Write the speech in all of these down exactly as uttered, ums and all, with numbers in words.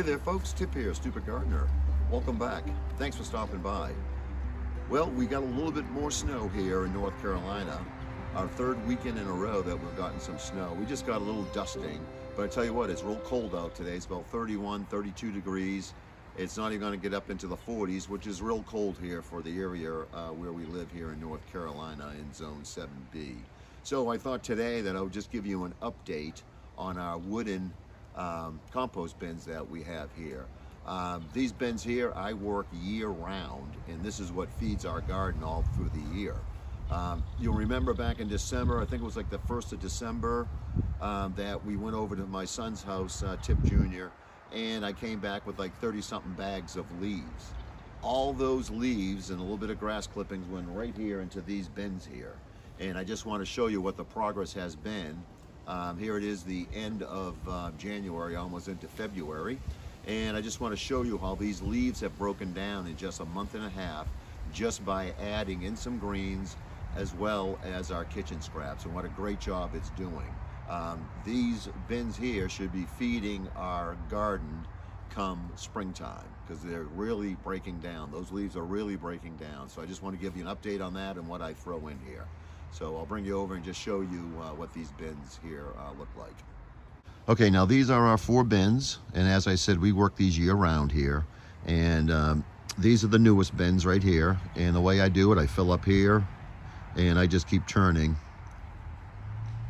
Hey there folks, Tip here, Stupid Gardener. Welcome back. Thanks for stopping by. Well, we got a little bit more snow here in North Carolina. Our third weekend in a row that we've gotten some snow. We just got a little dusting, but I tell you what, it's real cold out today. It's about thirty-one, thirty-two degrees. It's not even gonna get up into the forties, which is real cold here for the area uh, where we live here in North Carolina in Zone seven B. So I thought today that I would just give you an update on our wooden um, compost bins that we have here. Um, these bins here, I work year round, and this is what feeds our garden all through the year. Um, you'll remember back in December, I think it was like the first of December, um, that we went over to my son's house, uh, Tip Junior, and I came back with like thirty something bags of leaves. All those leaves and a little bit of grass clippings went right here into these bins here. And I just want to show you what the progress has been. Um, here it is, the end of uh, January, almost into February. And I just want to show you how these leaves have broken down in just a month and a half, just by adding in some greens as well as our kitchen scraps, and what a great job it's doing. Um, these bins here should be feeding our garden come springtime, because they're really breaking down. Those leaves are really breaking down. So I just want to give you an update on that and what I throw in here. So I'll bring you over and just show you uh, what these bins here uh, look like. Okay, now these are our four bins, and as I said, we work these year round here, and um, these are the newest bins right here. And the way I do it, I fill up here and I just keep turning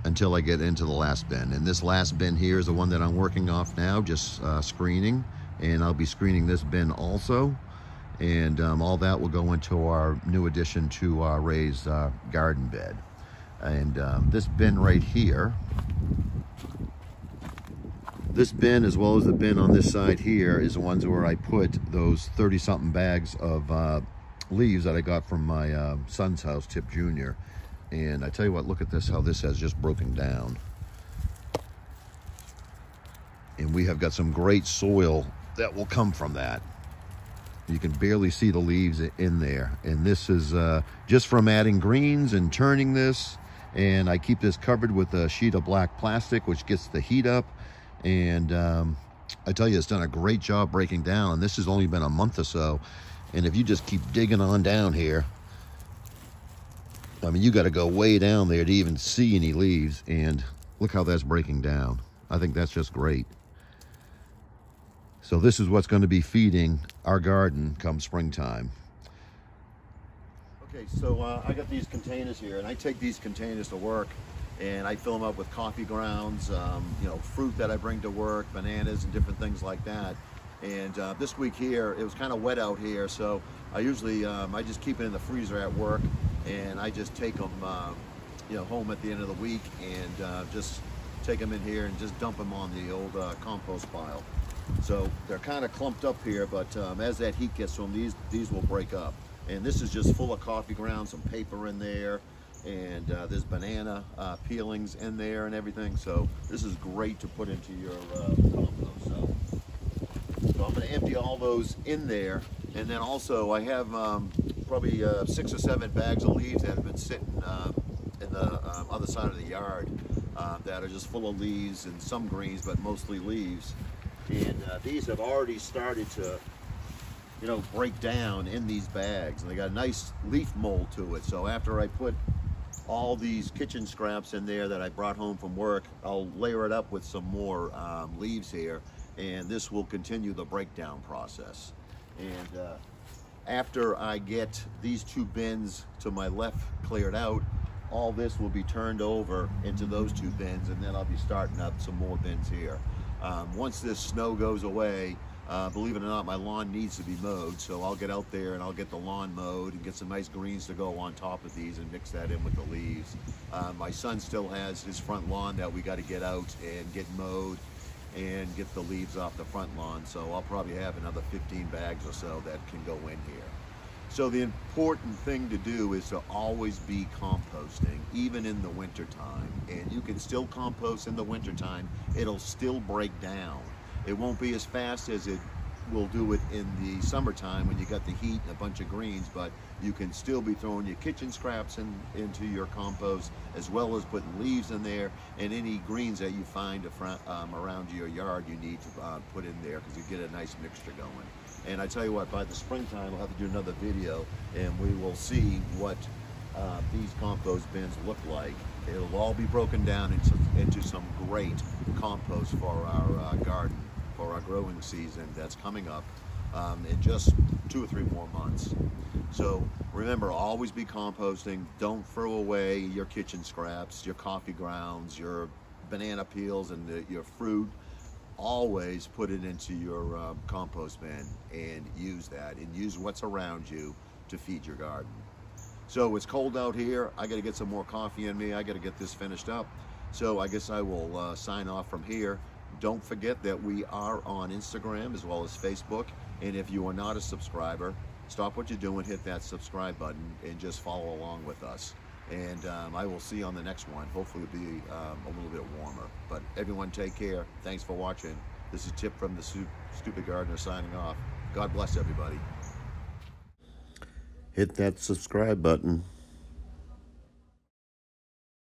until I get into the last bin. And this last bin here is the one that I'm working off now, just uh, screening, and I'll be screening this bin also. And um, all that will go into our new addition to our raised uh, garden bed. And um, this bin right here, this bin as well as the bin on this side here is the ones where I put those thirty something bags of uh, leaves that I got from my uh, son's house, Tip Junior And I tell you what, look at this, how this has just broken down. And we have got some great soil that will come from that. You can barely see the leaves in there. And this is uh, just from adding greens and turning this. And I keep this covered with a sheet of black plastic, which gets the heat up. And um, I tell you, it's done a great job breaking down. And this has only been a month or so. And if you just keep digging on down here, I mean, you got to go way down there to even see any leaves. And look how that's breaking down. I think that's just great. So this is what's going to be feeding our garden come springtime. Okay, so uh, I got these containers here, and I take these containers to work, and I fill them up with coffee grounds, um, you know, fruit that I bring to work, bananas and different things like that. And uh, this week here, it was kind of wet out here, so I usually, um, I just keep it in the freezer at work, and I just take them, uh, you know, home at the end of the week, and uh, just take them in here and just dump them on the old uh, compost pile. So they're kind of clumped up here, but um, as that heat gets to them, these, these will break up. And this is just full of coffee grounds, some paper in there, and uh, there's banana uh, peelings in there and everything. So this is great to put into your uh, compost. So, so I'm going to empty all those in there. And then also I have um, probably uh, six or seven bags of leaves that have been sitting uh, in the um, other side of the yard uh, that are just full of leaves and some greens, but mostly leaves. And uh, these have already started to, you know, break down in these bags. And they got a nice leaf mold to it. So after I put all these kitchen scraps in there that I brought home from work, I'll layer it up with some more um, leaves here. And this will continue the breakdown process. And uh, after I get these two bins to my left cleared out, all this will be turned over into those two bins. And then I'll be starting up some more bins here. Um, once this snow goes away, uh, believe it or not, my lawn needs to be mowed, so I'll get out there and I'll get the lawn mowed and get some nice greens to go on top of these and mix that in with the leaves. Uh, my son still has his front lawn that we got to get out and get mowed and get the leaves off the front lawn, so I'll probably have another fifteen bags or so that can go in here. So the important thing to do is to always be composting, even in the wintertime. And you can still compost in the wintertime. It'll still break down. It won't be as fast as it will do it in the summertime when you got the heat and a bunch of greens, but you can still be throwing your kitchen scraps in, into your compost, as well as putting leaves in there, and any greens that you find um, around your yard you need to uh, put in there, because you get a nice mixture going. And I tell you what, by the springtime we'll have to do another video and we will see what uh, these compost bins look like. It'll all be broken down into, into some great compost for our uh, garden, for our growing season that's coming up um, in just two or three more months. So remember, always be composting. Don't throw away your kitchen scraps, your coffee grounds, your banana peels, and the, your fruit. Always put it into your um, compost bin and use that, and use what's around you to feed your garden. So it's cold out here. I got to get some more coffee in me. I got to get this finished up. So I guess I will uh, sign off from here. Don't forget that we are on Instagram as well as Facebook. And if you are not a subscriber, stop what you're doing, hit that subscribe button, and just follow along with us. And um, I will see you on the next one. Hopefully it'll be um, a little bit warmer. But everyone, take care. Thanks for watching. This is Tip from The Stupid Gardener signing off. God bless everybody. Hit that subscribe button.